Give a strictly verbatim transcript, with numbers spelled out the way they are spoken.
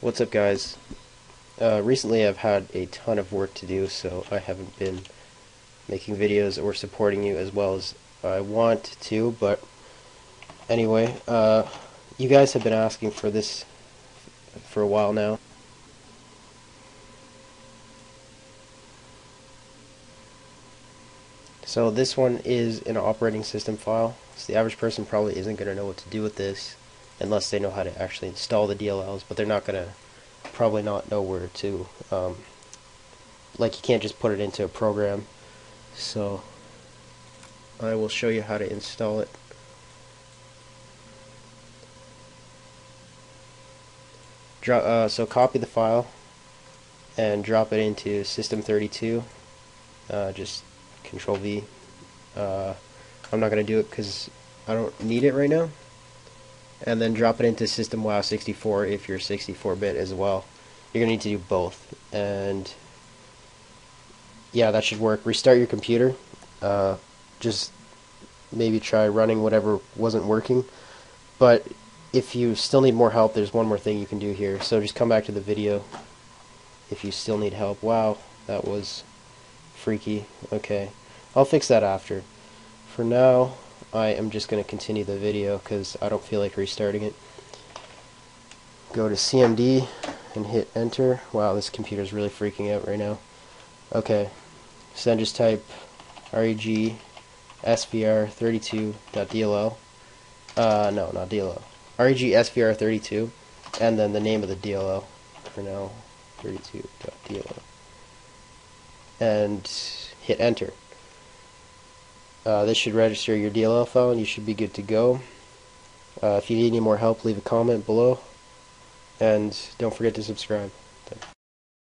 What's up, guys? Uh, recently I've had a ton of work to do, so I haven't been making videos or supporting you as well as I want to, but anyway, uh, you guys have been asking for this for a while now. So this one is an operating system file, so the average person probably isn't going to know what to do with this unless they know how to actually install the D L Ls, but they're not going to, probably not know where to, um, like you can't just put it into a program, so I will show you how to install it. Dro uh, so copy the file and drop it into system thirty-two, uh, just control V. uh, I'm not going to do it because I don't need it right now. And then drop it into system wow sixty-four if you're sixty-four bit as well. You're going to need to do both. And yeah, that should work. Restart your computer. Uh, just maybe try running whatever wasn't working. But if you still need more help, there's one more thing you can do here. So just come back to the video if you still need help. Wow, that was freaky. Okay, I'll fix that after. For now, I am just going to continue the video because I don't feel like restarting it. Go to C M D and hit enter. Wow, this computer is really freaking out right now. Okay, so then just type reg s v r thirty-two dot d l l. Uh, no, not D L L. reg s v r thirty-two and then the name of the D L L. For now, thirty-two dot d l l. And hit enter. Uh, this should register your D L L file and you should be good to go. Uh, if you need any more help, leave a comment below. And don't forget to subscribe.